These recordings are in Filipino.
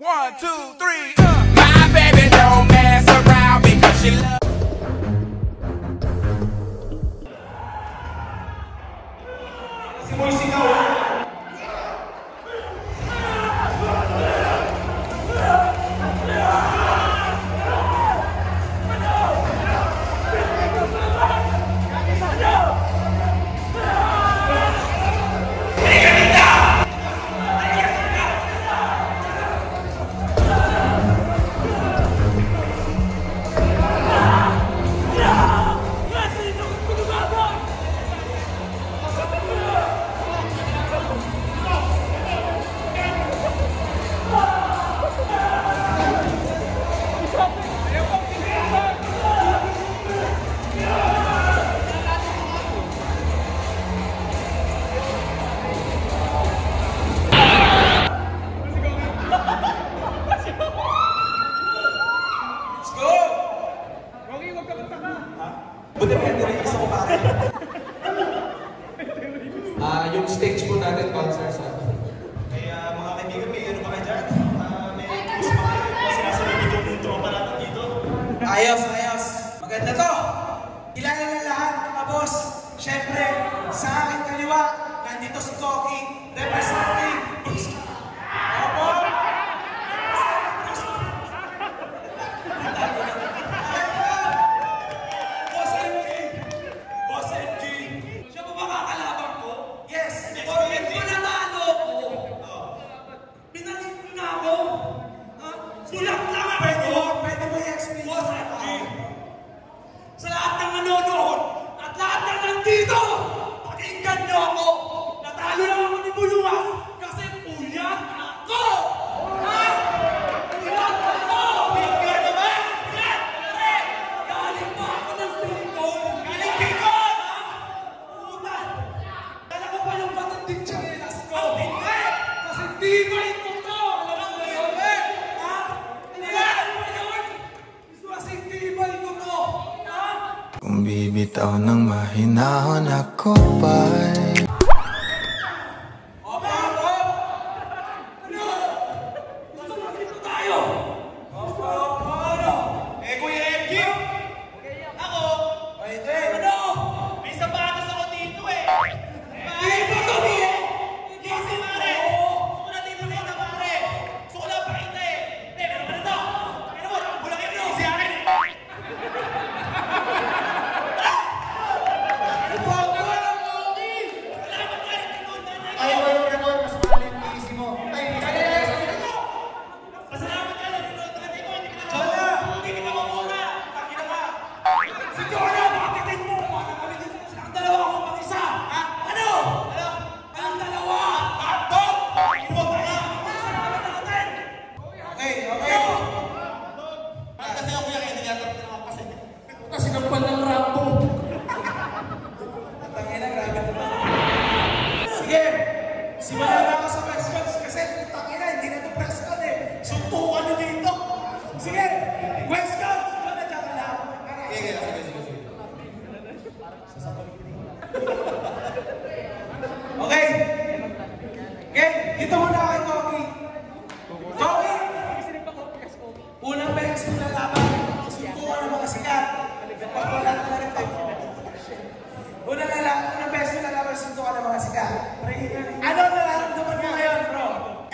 1, 2, 3. My baby don't mess around because she loves. Buti pa hindi rin isa ko pa akin. Yung stage po natin, concert sa akin. Kaya mga kaibigan, may ano ba kayo dyan? May gusto pa kayo. Kasi nasa video dito pa natin dito. Ayos, ayos. Maganda to. Kilala na lahat, mga boss. Siyempre, sa akin kaliwa, nandito si Koki, representing Bruce. Kung bibitaw ng mahinahon ako pa'y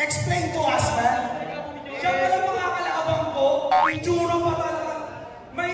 explain to us, man. Siya pala mga kalabang ko, may tsura pa talaga. May...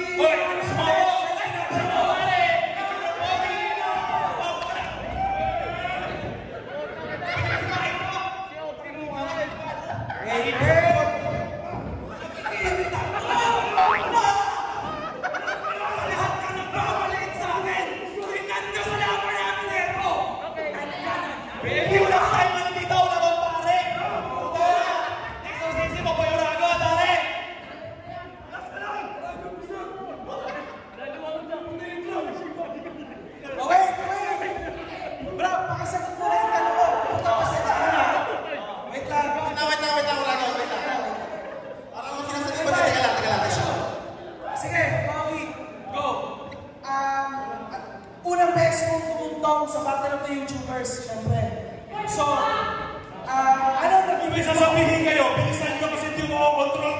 So, ano na kung may sasabihin kayo, bilisan nyo kasi Let's go.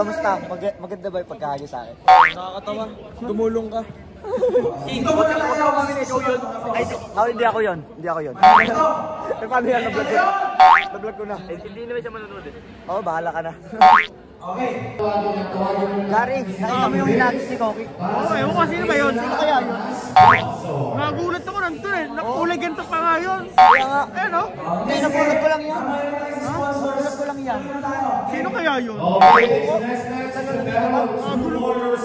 Kamusta? Maganda ba yung pagkahagi sa akin? Nakakatawa. Tumulong ka. Ito mo na tayo. Ay, hindi ako yun. Eh, paano yan? Nablog ko na. Eh, hindi naman siya manunod eh. Oo, bahala ka na. Okay. Gary, nakita mo yung hinagis ni Koki? Oo, ewan ko. Sino ba yun? Sino kaya yun? Nagulat ako nandito eh. Nakulay ganito pa nga yun. Kaya nga. Eh, no? Hindi, nagulat ko lang yan. Sino kaya yun? Okay, next is battle of two warriors.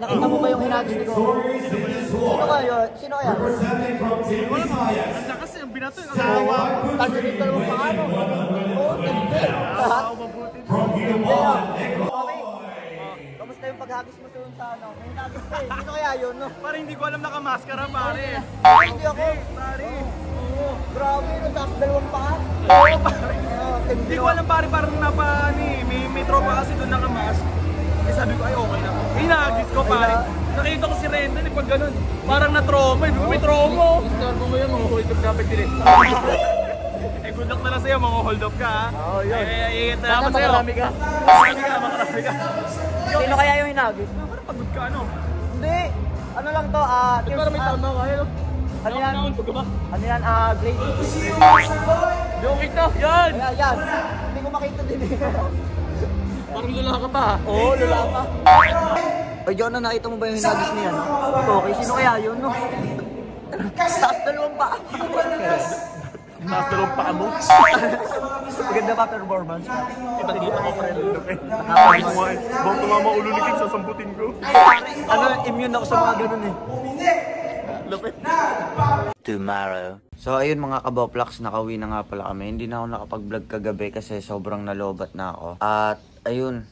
Nakita mo ba yung hinagis ni Koki? Sino kaya yun? Sino kaya? Wala mo. Ganda kasi yung binato yung nagawa. Tansunin ka naman paano. Oo, hindi. Okay. Kamusta yung paghagis mo siyon sa ano? May hinagis ka eh. Sino kaya yun? Pare, hindi ko alam nakamaskara, pare. Hindi ako. Pare. Grabe, nagkas dalawang pahat. Oo, pare. Hindi ko alam pare, parang napani, may tropa kasi doon nakamask. Eh sabi ko, ay okay na. Eh hinagis ko pare. Nakita ko si Rendon eh pag ganun. Parang na-trauma eh, may trauma. Gusto mo yun, mga hold up kapag dilit. Eh good luck na lang sa'yo, mga hold up ka ha. Oo, yun. Eh, sana makarami ka. Sino kaya yung hinagis? Parang pagod ka ano? Hindi, ano lang to ah. Parang may tama ka eh. Ano yan? Grade 2. Yung ito, yan! Yan! Hindi ko makita din eh. Parang lula ka pa ha? Oo, lula ka pa. Ay, John, nakita mo ba yung hinagis niyan? Okay, sino kaya yun? Taas dalawang paa. Taas dalawang paa mo? Maganda pa performance. Itakita ko pa rin. Bawang tumama ulo ni King, sasambutin ko. Ano, immune ako sa mga ganun eh. Tomorrow. So ayun mga kaboplax, nakauwi na nga pala kami. Hindi na ako nakapag-vlog kagabi kasi sobrang nalobat na ako. At ayun,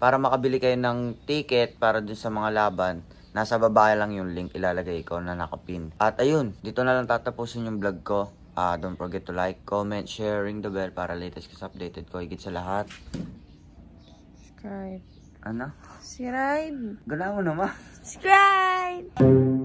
para makabili kayo ng ticket para dun sa mga laban, nasa baba lang yung link, ilalagay ko na nakapin. At ayun, dito na lang tatapusin yung vlog ko. Don't forget to like, comment, share, ring the bell para latest kasi updated ko. Higit sa lahat, subscribe. Ano? Subscribe. Ganaw naman. Subscribe.